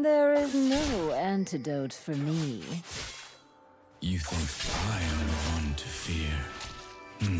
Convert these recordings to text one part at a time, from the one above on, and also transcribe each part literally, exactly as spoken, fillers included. There is no antidote for me. You think I am the one to fear? Hmm.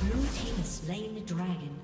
Blue team has slain the dragon.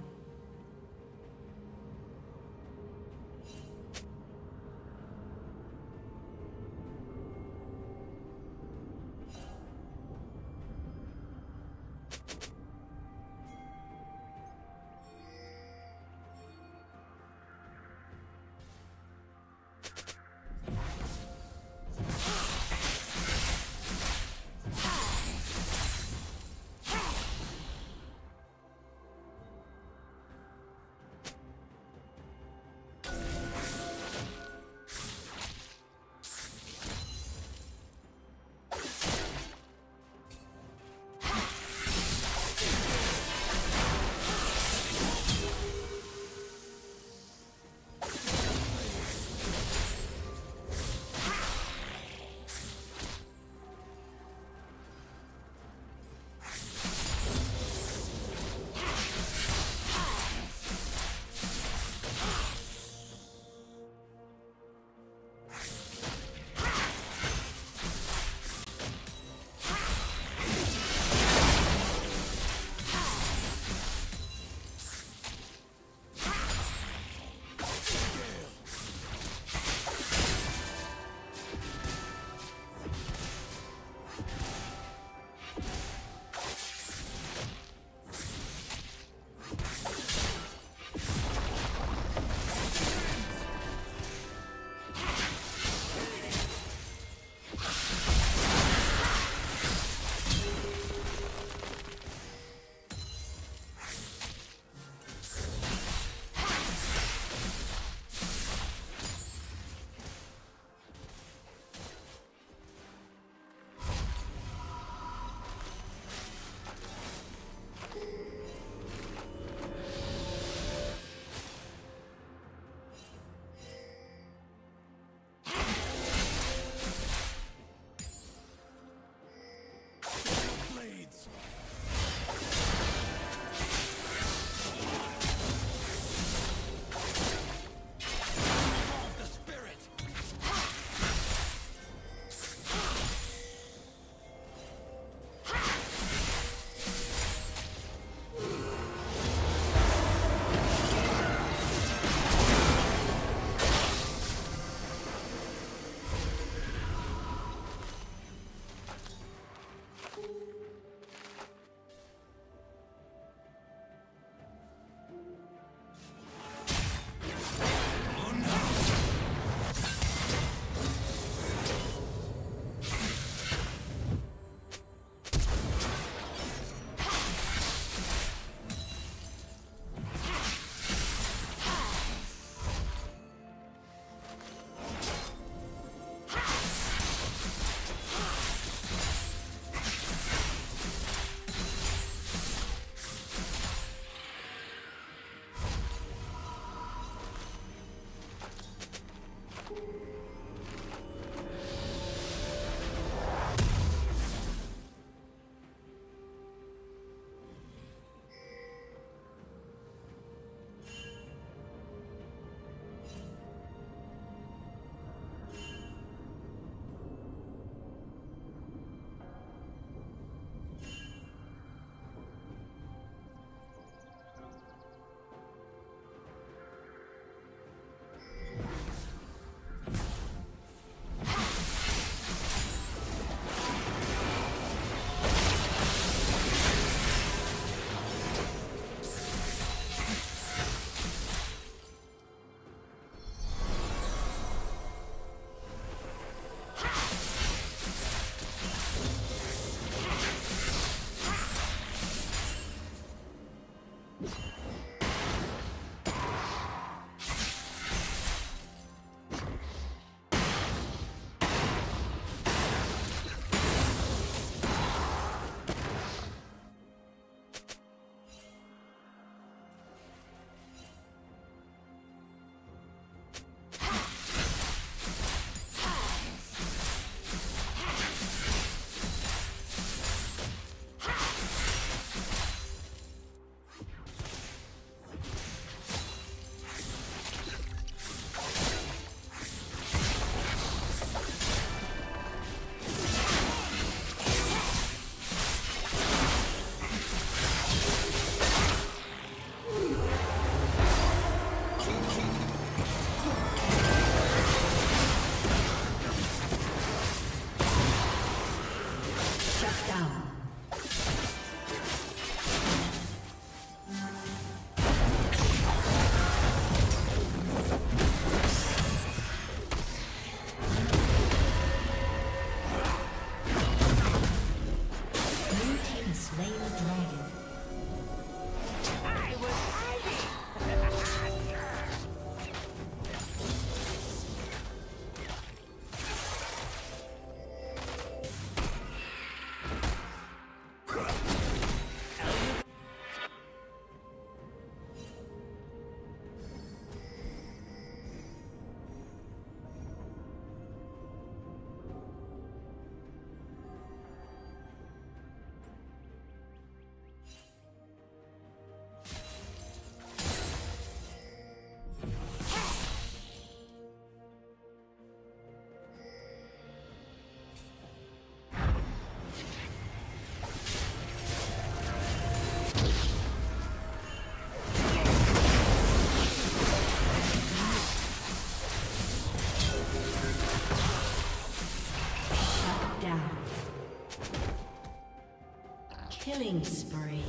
Killing spree.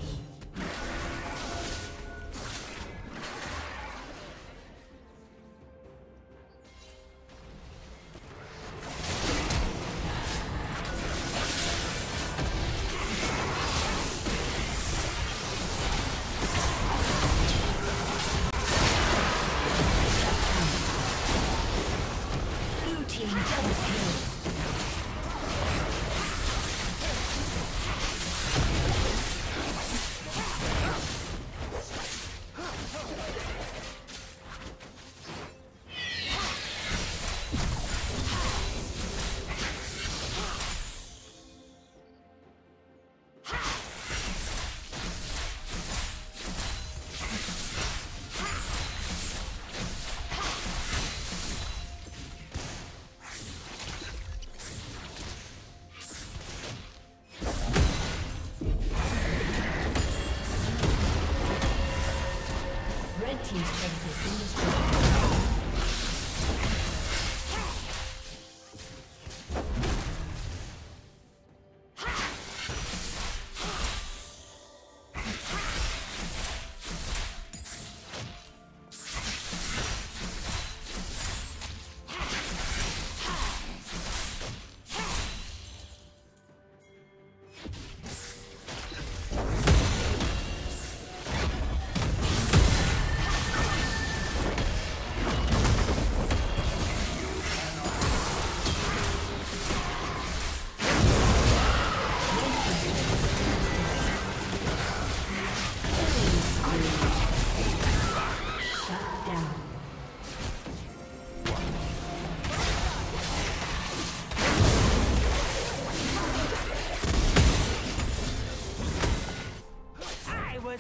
He's trying to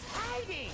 hiding!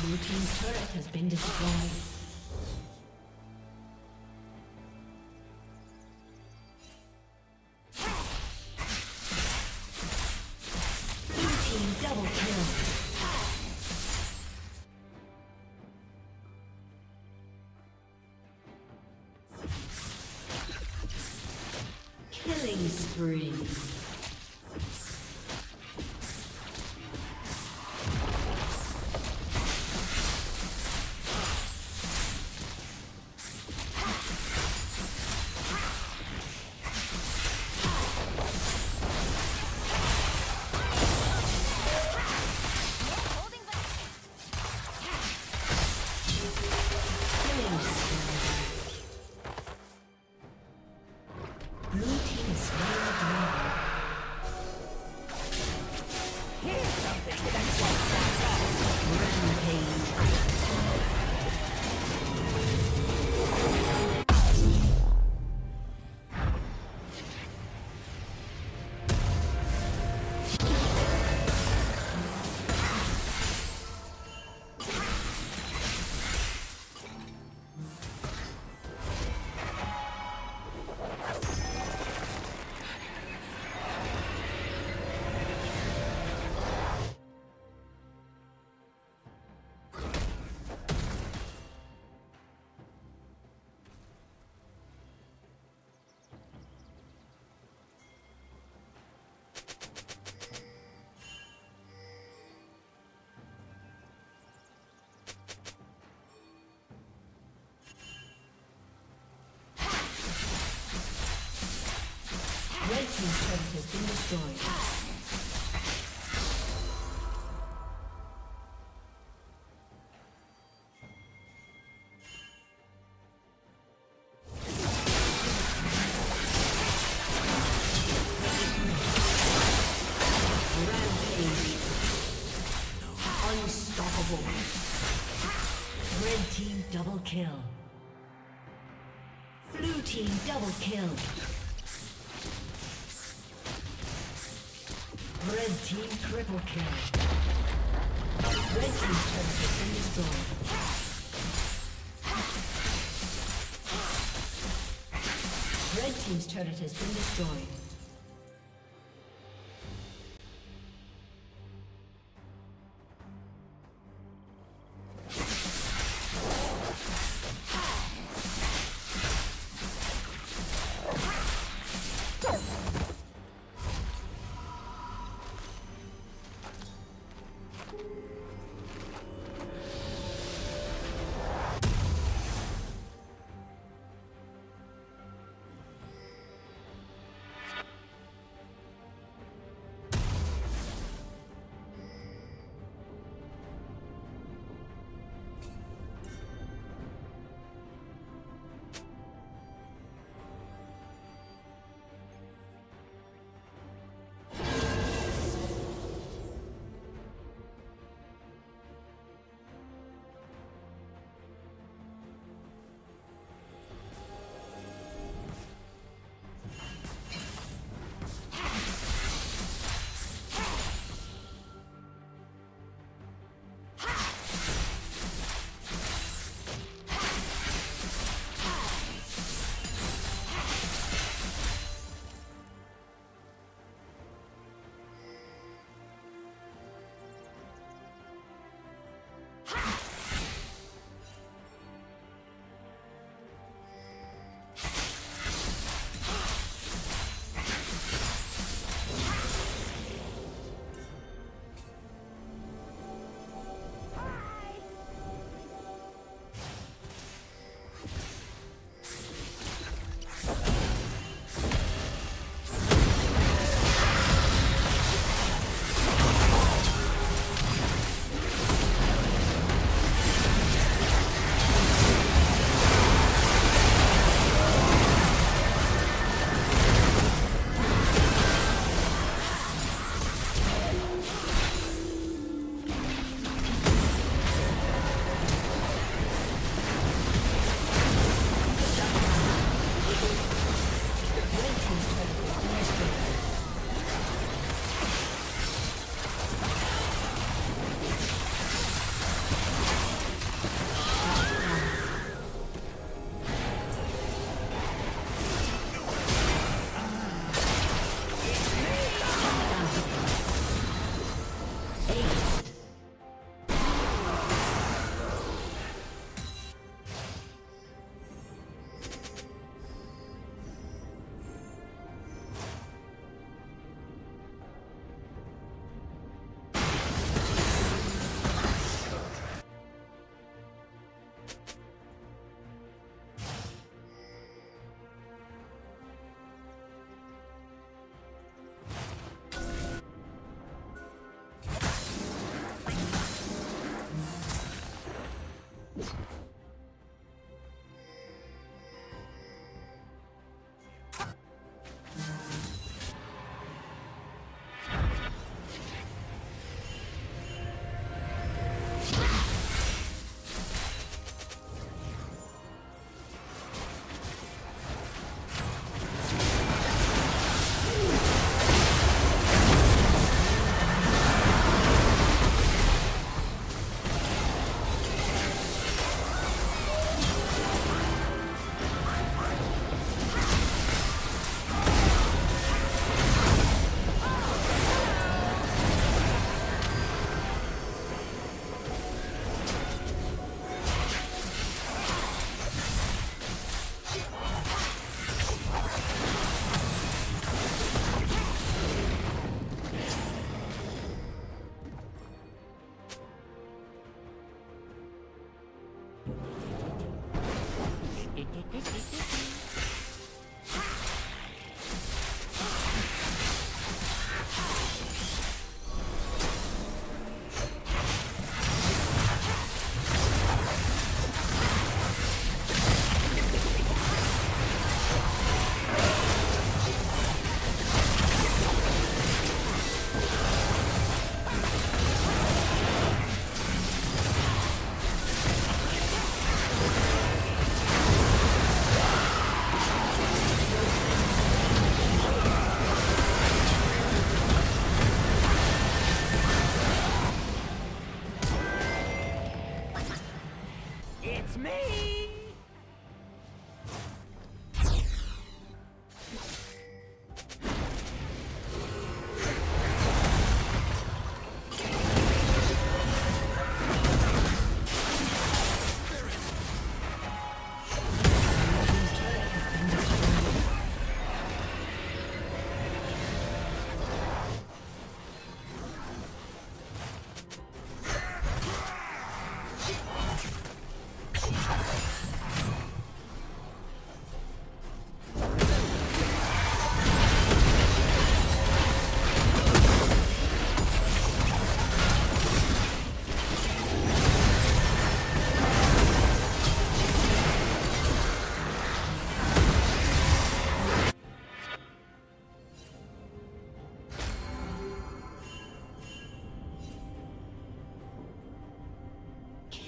Blue team's turret has been destroyed. Blue team is very good. Red team's turret has been destroyed. Kill. Blue team double kill. Red team triple kill. Red team turret has been destroyed. Red team's turret has been destroyed.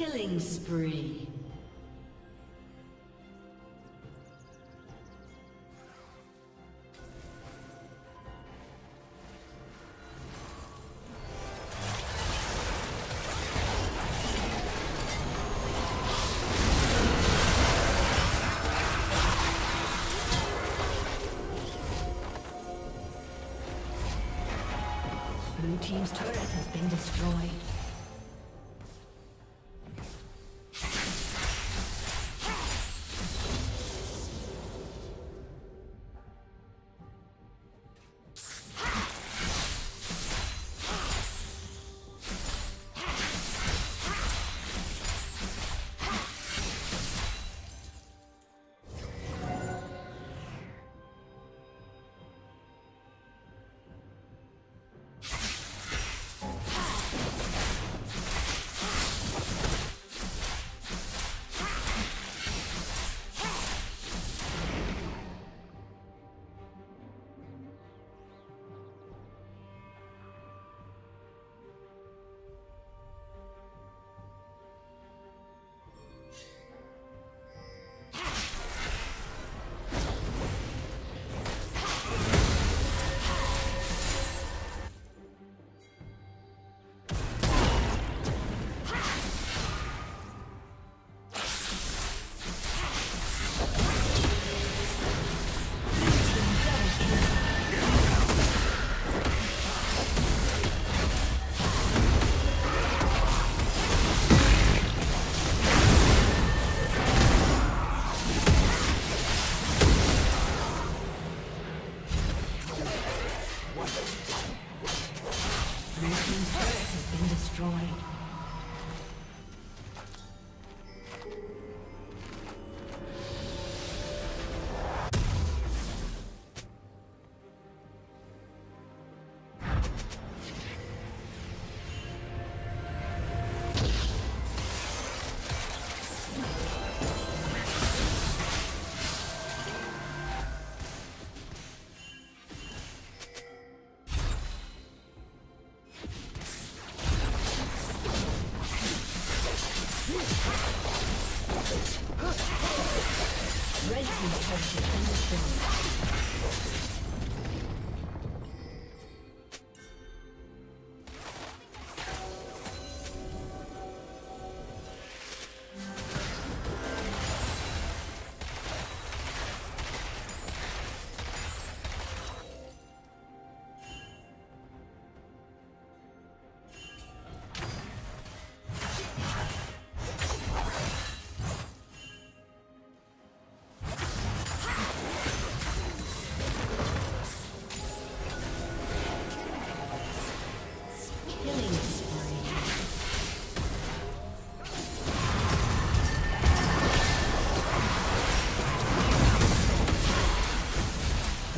Killing spree. Blue team's turret has been destroyed.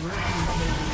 Right.